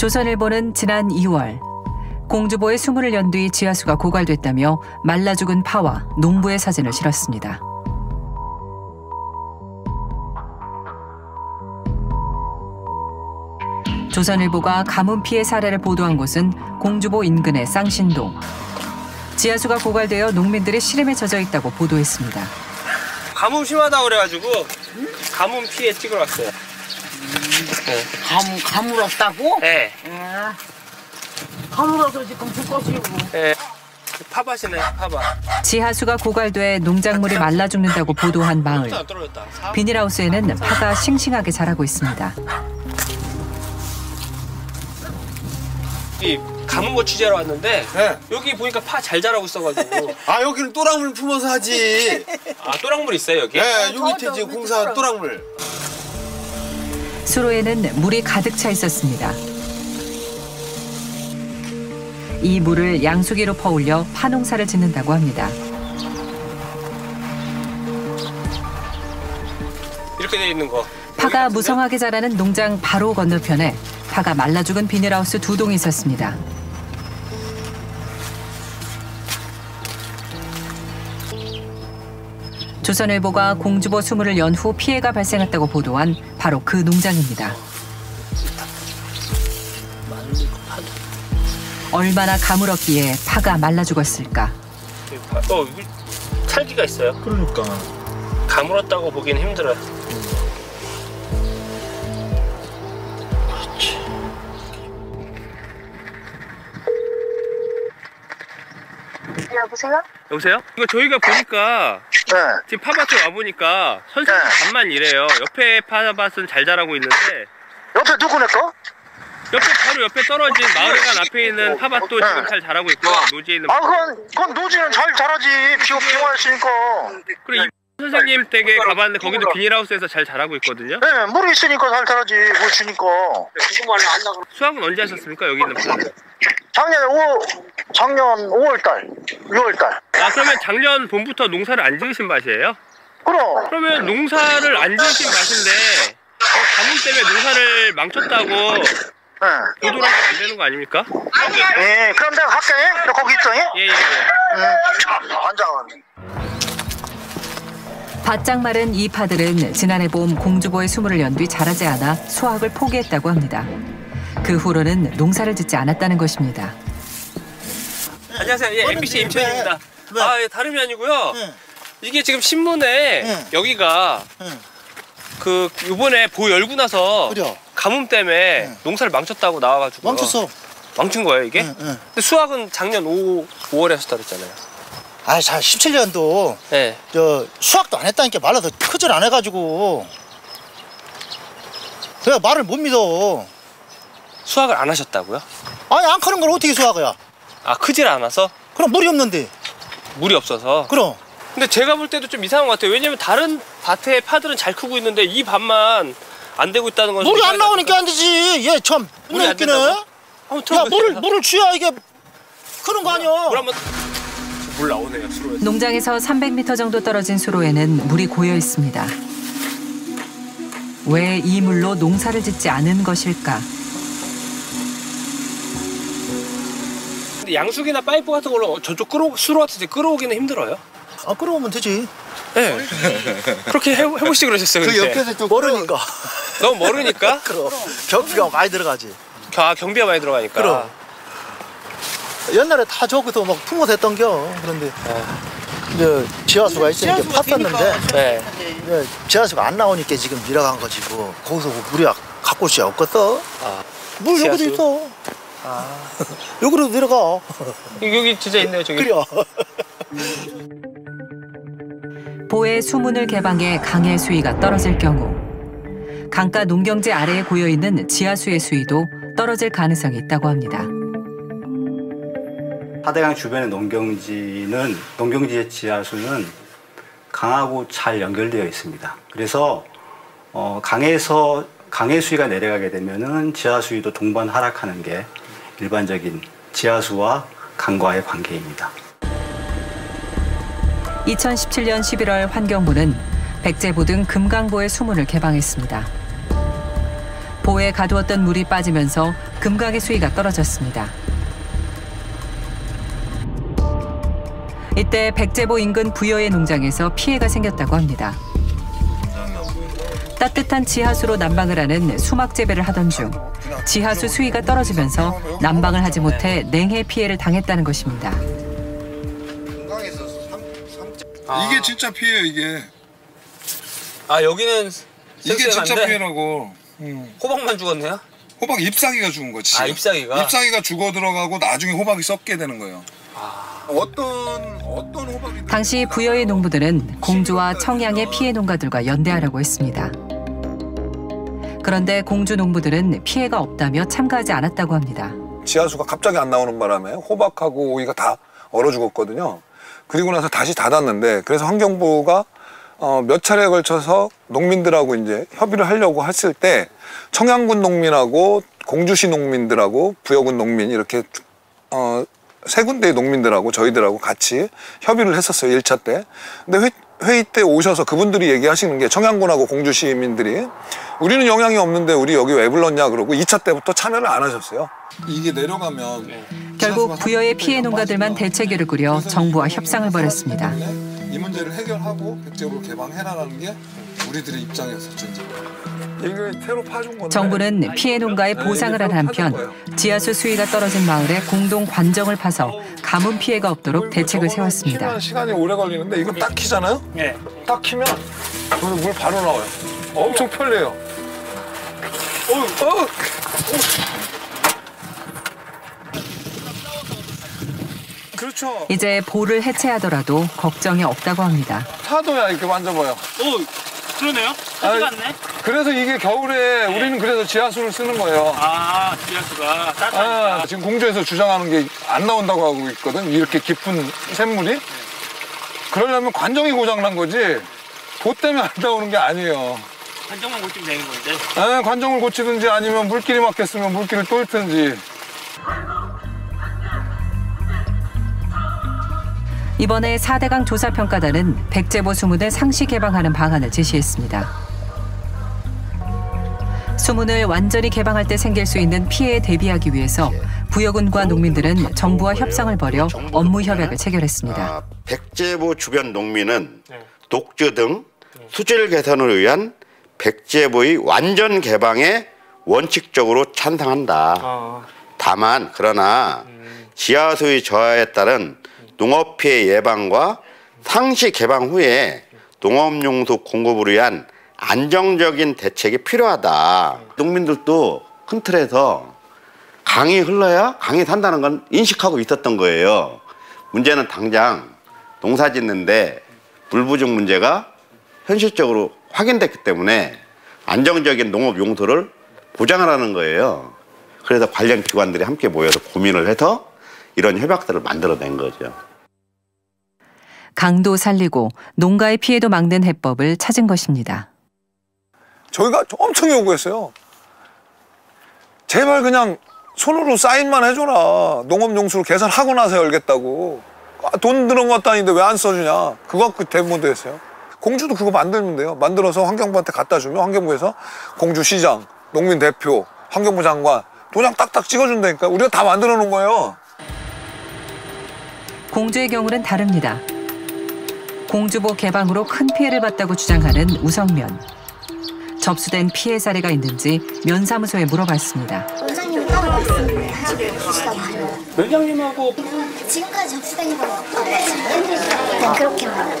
조선일보는 지난 2월 공주보의 수문을 연 뒤 지하수가 고갈됐다며 말라 죽은 파와 농부의 사진을 실었습니다. 조선일보가 가뭄 피해 사례를 보도한 곳은 공주보 인근의 쌍신동. 지하수가 고갈되어 농민들이 시름에 젖어 있다고 보도했습니다. 가뭄 심하다 그래가지고 가뭄 피해 찍으러 왔어요. 네. 가물 없다고? 네. 가물 없어 지금 불꽃이고. 네. 파밭이네 파밭. 지하수가 고갈돼 농작물이 말라 죽는다고 보도한 마을. 비닐하우스에는 파가 싱싱하게 자라고 있습니다. 이 가뭄고 취재하러 왔는데 네. 여기 보니까 파 잘 자라고 있어가지고. 아 여기는 또랑물 품어서 하지. 아 또랑물 있어요 여기? 네 여기 이제 공사 또랑물. 수로에는 물이 가득 차 있었습니다. 이 물을 양수기로 퍼올려 파농사를 짓는다고 합니다. 이렇게 돼 있는 거. 파가 무성하게 자라는 농장 바로 건너편에 파가 말라 죽은 비닐하우스 2동이 있었습니다. 조선일보가 공주보 수문을 연 후 피해가 발생했다고 보도한 바로 그 농장입니다. 얼마나 가물었기에 파가 말라 죽었을까? 찰기가 있어요. 그러니까. 가물었다고 보기는 힘들어요. 여보세요? 여보세요? 이거 저희가 보니까 네. 지금 파밭에 와 보니까 선생님 반만 네. 이래요. 옆에 파밭은 잘 자라고 있는데 옆에 누구네 거? 옆에 바로 옆에 떨어진 마을회관 앞에 있는 파밭도 네. 지금 잘 자라고 있고 노지에 있는 아 그건 노지는 잘 자라지 비워있으니까. 그리고 네. 선생님 댁에 가봤는데 거기도 비닐하우스에서 잘 자라고 있거든요. 네 물이 있으니까 잘 자라지 물 주니까. 수확은 언제 하셨습니까 여기 있는 파? 작년 5월달, 6월달. 아 그러면 작년 봄부터 농사를 안 지으신 맛이에요? 그럼. 그러면 농사를 안 지으신 맛인데 가뭄 때문에 농사를 망쳤다고 보도를 하면 안 되는 거 아닙니까? 예, 그럼 내가 할게. 너 거기 있어. 예예예. 바짝 마른 이 파들은 지난해 봄 공주보의 수문을 연 뒤 자라지 않아 수확을 포기했다고 합니다. 그 후로는 농사를 짓지 않았다는 것입니다. 안녕하세요. 예, MBC 임천입니다. 네. 아, 예, 다름이 아니고요. 네. 이게 지금 신문에 네. 여기가 네. 그 이번에 보 열고 나서 그죠? 가뭄 때문에 네. 농사를 망쳤다고 나와가지고 망쳤어. 망친 거예요 이게? 네, 네. 근데 수확은 작년 5월에 했었잖아요. 아, 자 17년도 네. 저 수확도 안 했다니까 말라서 크질 안 해가지고 그래 말을 못 믿어. 수확을 안 하셨다고요? 아니 안 크는 걸 어떻게 수확이야? 아 크질 않아서? 그럼 물이 없는데. 물이 없어서? 그럼. 근데 제가 볼 때도 좀 이상한 것 같아요. 왜냐면 다른 밭에 파들은 잘 크고 있는데 이 밭만 안 되고 있다는 건. 물이 안 나오니까 안 되지. 얘 참 물이 안 되네. 야 물을 줘야 이게 크는 거 아니야. 물 나오네요 수로에서. 농장에서 300m 정도 떨어진 수로에는 물이 고여 있습니다. 왜 이 물로 농사를 짓지 않은 것일까? 양수기나 파이프 같은 걸로 저쪽 수로 같은 데 끌어오기는 힘들어요? 아 끌어오면 되지. 네. 그렇게 해보시 그러셨어요. 그 옆에서 또 멀으니까. 너무 멀으니까? 그럼. 경비가 많이 들어가지. 아 경비가 많이 들어가니까. 그럼. 옛날에 다 저기서 막 품어서 했던겨. 그런데 이제 지하수가 있으니까 팠었는데 네. 네. 지하수가 안 나오니까 지금 밀어간 거지. 뭐. 거기서 물이 갖고 올 수야 없겠어. 아. 물 여기도 있어. 아. 여기로 내려가. 여기 진짜 있네요, 저기. 그래. 보의 수문을 개방해 강의 수위가 떨어질 경우 강가 농경지 아래에 고여 있는 지하수의 수위도 떨어질 가능성이 있다고 합니다. 하대강 주변의 농경지의 지하수는 강하고 잘 연결되어 있습니다. 그래서 강의 수위가 내려가게 되면은 지하 수위도 동반 하락하는 게 일반적인 지하수와 강과의 관계입니다. 2017년 11월 환경부는 백제보 등 금강보의 수문을 개방했습니다. 보에 가두었던 물이 빠지면서 금각의 수위가 떨어졌습니다. 이때 백제보 인근 부여의 농장에서 피해가 생겼다고 합니다. 따뜻한 지하수로 난방을 하는 수막 재배를 하던 중 지하수 수위가 떨어지면서 난방을 하지 못해 냉해 피해를 당했다는 것입니다. 이게 진짜 피해예요, 이게. 아, 여기는 이게 진짜 피해라고. 호박만 죽었네요? 호박 잎사귀가 죽은 거지. 아, 잎사귀가? 잎사귀가 죽어 들어가고 나중에 호박이 썩게 되는 거예요. 아... 어떤 호박이... 당시 부여의 농부들은 공주와 청양의 피해 농가들과 연대하라고 했습니다. 그런데 공주 농부들은 피해가 없다며 참가하지 않았다고 합니다. 지하수가 갑자기 안 나오는 바람에 호박하고 오이가 다 얼어 죽었거든요. 그리고 나서 다시 닫았는데, 그래서 환경부가 몇 차례에 걸쳐서 농민들하고 이제 협의를 하려고 했을 때 청양군 농민하고 공주시 농민들하고 부여군 농민 이렇게 세 군데의 농민들하고 저희들하고 같이 협의를 했었어요, 1차 때. 근데 회의 때 오셔서 그분들이 얘기하시는 게, 청양군하고 공주 시민들이 우리는 영향이 없는데 우리 여기 왜 불렀냐 그러고 2차 때부터 참여를 안 하셨어요. 이게 내려가면 네. 결국 부여의 피해 농가들만 대책위를 꾸려 정부와 협상을 벌였습니다. 이 문제를 해결하고 백제보를 개방해라라는 게 우리들의 입장이었었죠. 정부는 피해 농가에 보상을 한 한편 지하수 수위가 떨어진 마을에 공동 관정을 파서 가뭄 피해가 없도록 대책을 세웠습니다. 시간이 오래 걸리는데 이거 딱 키잖아요? 네. 딱 키면 물 바로 나와요. 엄청 편리해요. 그렇죠. 이제 보를 해체하더라도 걱정이 없다고 합니다. 파도야, 이렇게 만져봐요. 그러네요. 하지가 않네. 그래서 이게 겨울에 네. 우리는 그래서 지하수를 쓰는 거예요. 아, 지하수가 따뜻하니까. 아, 지금 공주에서 주장하는 게 안 나온다고 하고 있거든. 이렇게 깊은 샘물이. 네. 그러려면 관정이 고장난 거지. 보 때문에 안 나오는 게 아니에요. 관정만 고치면 되는 건데. 네, 관정을 고치든지 아니면 물길이 막혔으면 물길을 뚫든지. 이번에 4대강 조사평가단은 백제보 수문을 상시 개방하는 방안을 제시했습니다. 수문을 완전히 개방할 때 생길 수 있는 피해에 대비하기 위해서 부여군과 농민들은 정부와 협상을 벌여 업무 협약을 체결했습니다. 백제보 주변 농민은 독주 등 수질 개선을 위한 백제보의 완전 개방에 원칙적으로 찬성한다. 다만 그러나 지하수의 저하에 따른 농업 피해 예방과 상시 개방 후에 농업용수 공급을 위한 안정적인 대책이 필요하다. 농민들도 큰 틀에서 강이 흘러야 강이 산다는 건 인식하고 있었던 거예요. 문제는 당장 농사 짓는데 물 부족 문제가 현실적으로 확인됐기 때문에 안정적인 농업용수를 보장하라는 거예요. 그래서 관련 기관들이 함께 모여서 고민을 해서 이런 협약들을 만들어낸 거죠. 강도 살리고 농가의 피해도 막는 해법을 찾은 것입니다. 저희가 엄청 요구했어요. 제발 그냥 손으로 사인만 해줘라. 농업용수로 계산하고 나서 열겠다고. 아, 돈 들은 것도 아닌데 왜 안 써주냐. 그거 갖고 데모도 했어요. 공주도 그거 만들면 돼요. 만들어서 환경부한테 갖다 주면 환경부에서 공주시장, 농민대표, 환경부 장관 도장 딱딱 찍어준다니까. 우리가 다 만들어 놓은 거예요. 공주의 경우는 다릅니다. 공주보 개방으로 큰 피해를 봤다고 주장하는 우성면. 접수된 피해 사례가 있는지 면사무소에 물어봤습니다. 원장님 따로 왔습니다. 면장님하고 지금까지 접수된 건 없다고. 네, 그렇게만.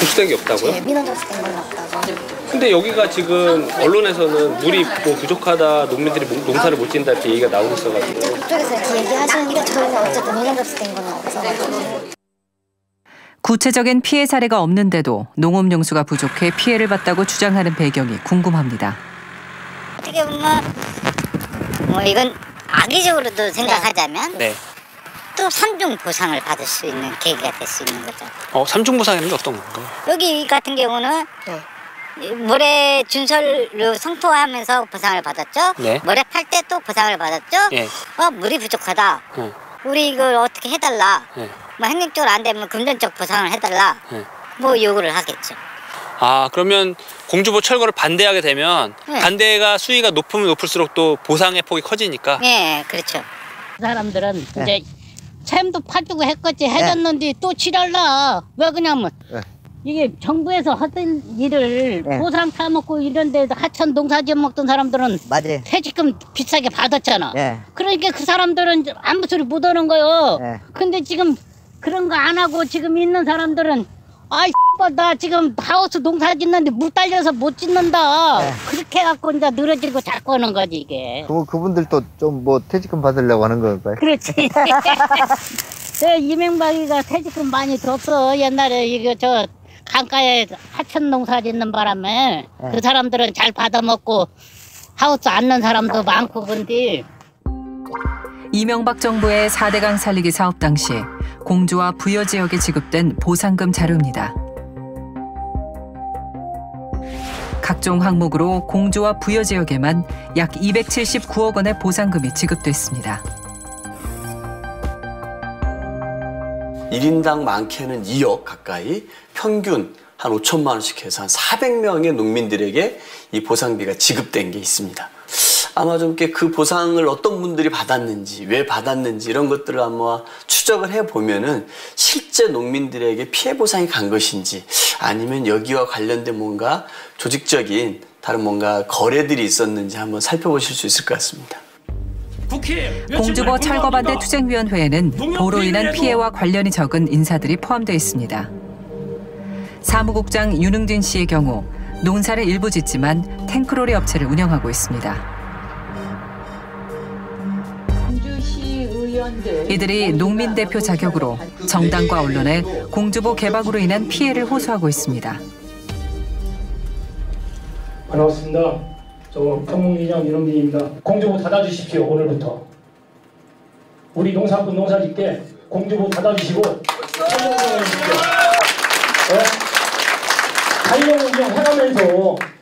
접수된 게 없다고요? 네, 민원 접수된 건 없다고. 근데 여기가 지금 언론에서는 물이 뭐 부족하다, 농민들이 농사를 못 짓는다 이렇게 얘기가 나오고 있어가지고. 그쪽에서 이렇게 얘기하시는데 저희는 어쨌든 민원 접수된 건 없어가지고. 구체적인 피해 사례가 없는데도 농업용수가 부족해 피해를 봤다고 주장하는 배경이 궁금합니다. 어떻게 보면 뭐 이건 악의적으로도 생각하자면 네. 또 3중 보상을 받을 수 있는 계기가 될 수 있는 거죠. 3중 보상이라는 게 어떤 건가요? 여기 같은 경우는 모래 준설로 성토하면서 보상을 받았죠. 네. 모래 팔 때 또 보상을 받았죠. 네. 물이 부족하다. 우리 이걸 어떻게 해달라. 네. 뭐 행정적으로 안 되면 금전적 보상을 해달라. 뭐 요구를 하겠죠. 아, 그러면 공주보 철거를 반대하게 되면 네. 반대가 수위가 높으면 높을수록 또 보상의 폭이 커지니까. 네, 그렇죠. 사람들은 네. 이제 샘도 파주고 했겠지 해줬는데 네. 또 지랄나. 왜 그러냐면 네. 이게 정부에서 하던 일을 네. 보상 타먹고 이런 데서 하천 농사지어 먹던 사람들은 맞아요. 퇴직금 비싸게 받았잖아. 네. 그러니까 그 사람들은 아무 소리 못 하는 거예요. 네. 근데 지금 그런 거 안 하고 지금 있는 사람들은 아이 X발 나 지금 하우스 농사 짓는데 물 딸려서 못 짓는다. 네. 그렇게 해갖고 이제 늘어지고 자꾸 하는 거지 이게. 그분들도 좀 뭐 퇴직금 받으려고 하는 건가요? 그렇지. 네, 이명박이가 퇴직금 많이 줬어. 옛날에 이거 저 강가에 하천 농사 짓는 바람에 네. 그 사람들은 잘 받아먹고 하우스 앉는 사람도 많고 근데. 이명박 정부의 4대강 살리기 사업 당시 공주와 부여 지역에 지급된 보상금 자료입니다. 각종 항목으로 공주와 부여 지역에만 약 279억 원의 보상금이 지급됐습니다. 1인당 많게는 2억 가까이 평균 한 5천만 원씩 해서 한 400명의 농민들에게 이 보상비가 지급된 게 있습니다. 아마 좀 이렇게 그 보상을 어떤 분들이 받았는지 왜 받았는지 이런 것들을 아마 추적을 해보면은 실제 농민들에게 피해 보상이 간 것인지 아니면 여기와 관련된 뭔가 조직적인 다른 뭔가 거래들이 있었는지 한번 살펴보실 수 있을 것 같습니다. 공주보 철거 반대 투쟁위원회에는 보로 인한 피해와 관련이 적은 인사들이 포함되어 있습니다. 사무국장 유능진 씨의 경우 농사를 일부 짓지만 탱크로리 업체를 운영하고 있습니다. 이들이 농민대표 자격으로 정당과 언론에 공주보 개박으로 인한 피해를 호소하고 있습니다. 반갑습니다. 저 경북민영 유능진입니다. 공주보 닫아주십시오. 오늘부터. 우리 농사꾼 농사짓게 공주보 닫아주시고 자유농장 해가면서